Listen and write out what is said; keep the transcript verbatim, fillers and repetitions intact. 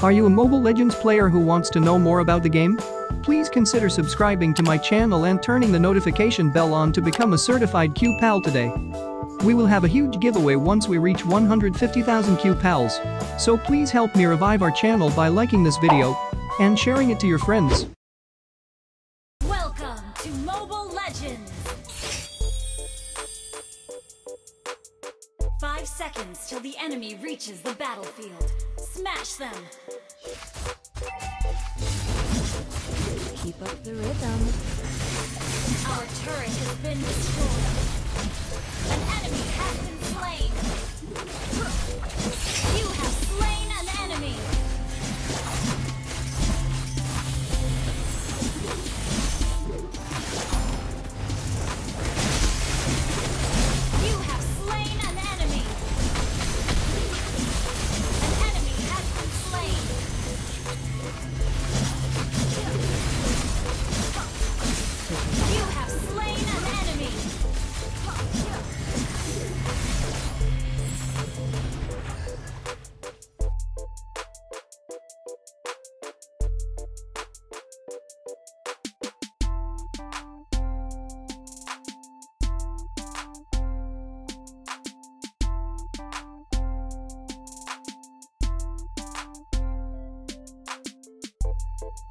Are you a Mobile Legends player who wants to know more about the game? Please consider subscribing to my channel and turning the notification bell on to become a certified Q P A L today. We will have a huge giveaway once we reach one hundred fifty thousand Q P A Ls. So please help me revive our channel by liking this video and sharing it to your friends. Welcome to Mobile Legends. Five seconds till the enemy reaches the battlefield. Smash them! Keep up the rhythm. Our turret has been destroyed. An enemy has been slain. You have slain an enemy. You have slain an enemy. An enemy has been slain. You have slain an enemy. You